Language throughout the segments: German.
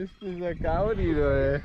Este es acáurido,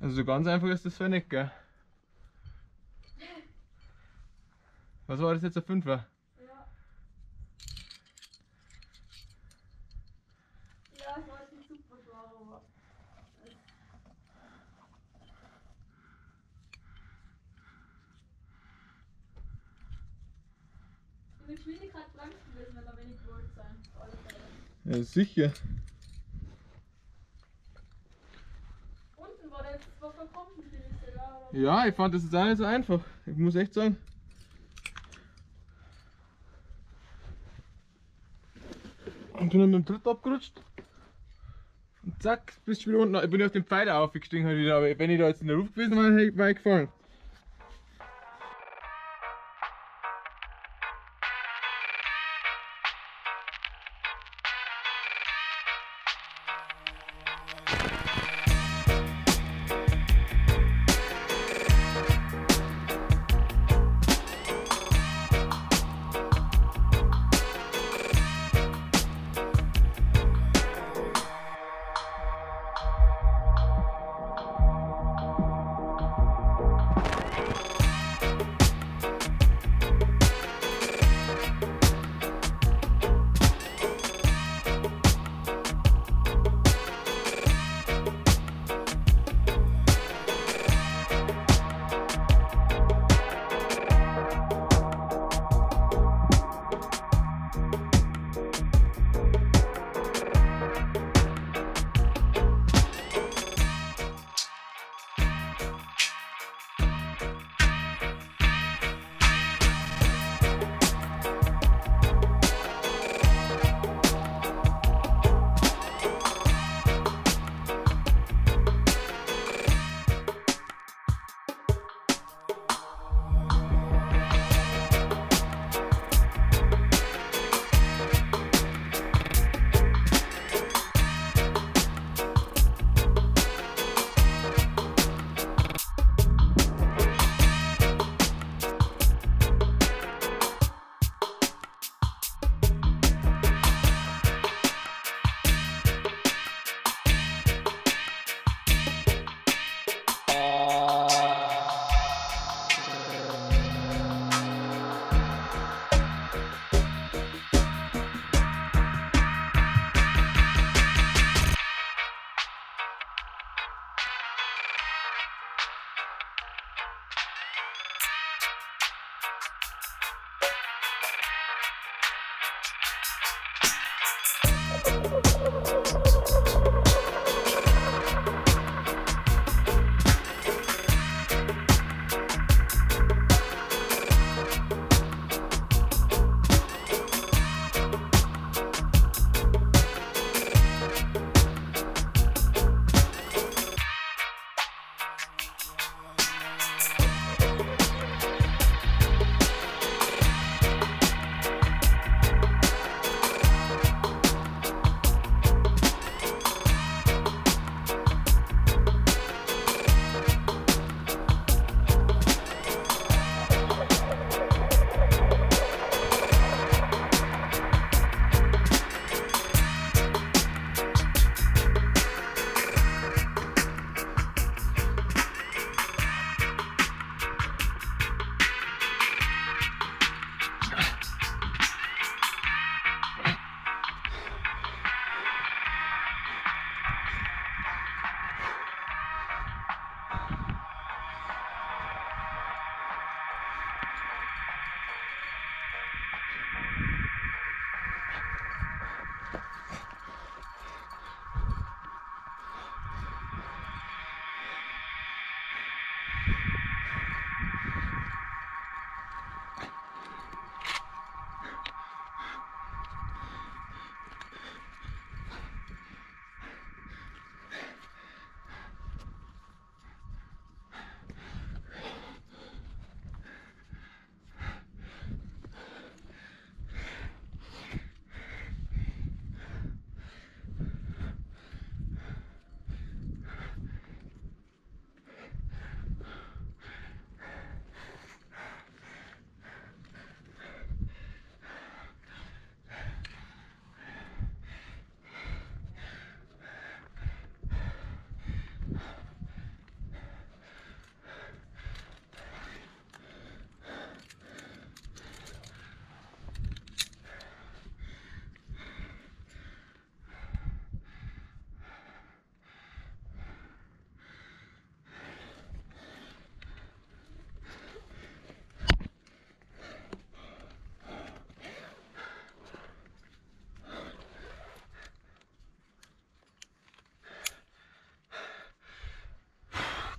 Also ganz einfach ist das zwar nicht, gell? Was war das jetzt, ein Fünfer? Ja. Ja, das war jetzt super schwer, aber... In der Geschwindigkeit bleibt es gewesen, wenn da wenig gewollt sein. Ja, sicher. Ja, ich fand das jetzt auch nicht so einfach. Ich muss echt sagen. Und bin dann mit dem Tritt abgerutscht. Und zack, bist du wieder unten. Ich bin auf den Pfeiler aufgestiegen halt wieder, aber wenn ich da jetzt in der Luft gewesen wäre, wäre ich gefallen.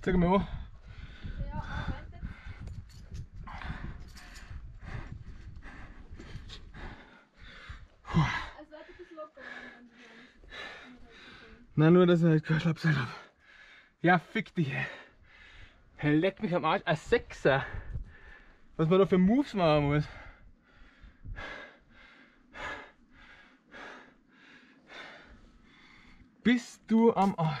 Take them all. Na, nur, dass ich nicht geschlappt habe. Ja, fick dich. Leck mich am Arsch. Ein Sechser. Was man da für Moves machen muss. Bist du am Arsch.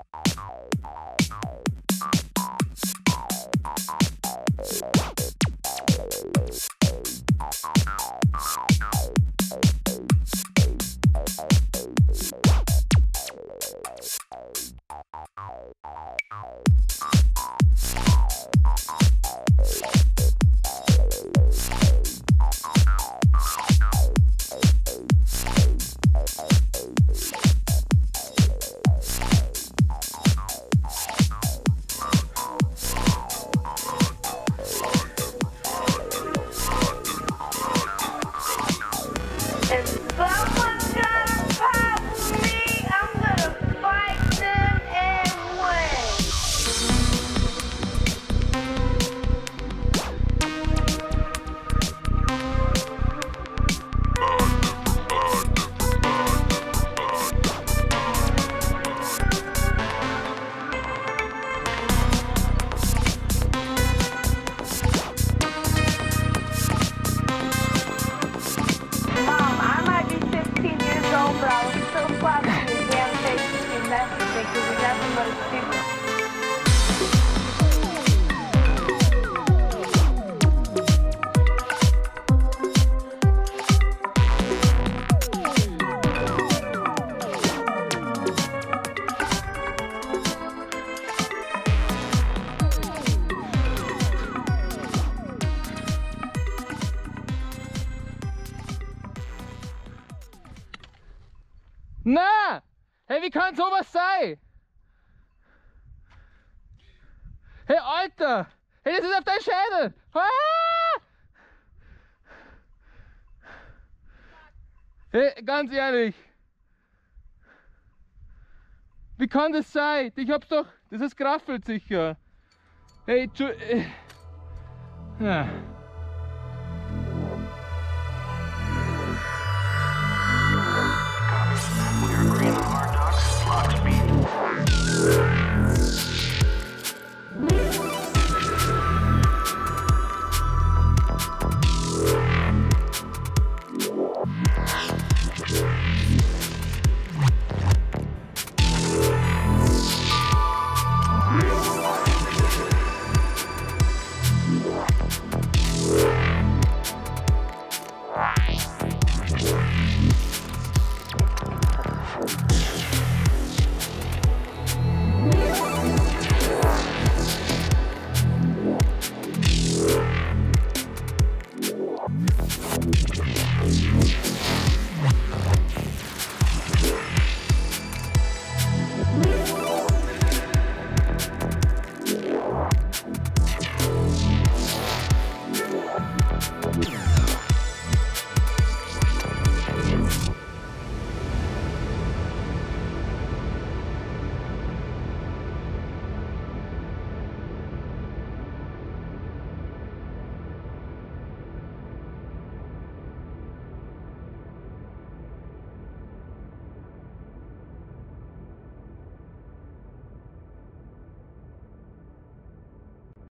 Na! Hey, wie kann sowas sein? Hey, Alter! Hey, das ist auf deinen Schädel! Ah! Hey, ganz ehrlich! Wie kann das sein? Ich hab's doch... Das ist geraffelt sicher! Hey, ja.